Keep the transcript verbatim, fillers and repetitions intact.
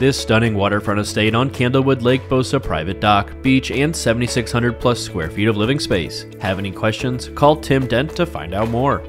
This stunning waterfront estate on Candlewood Lake boasts a private dock, beach, and seventy-six hundred plus square feet of living space. Have any questions? Call Tim Dent to find out more.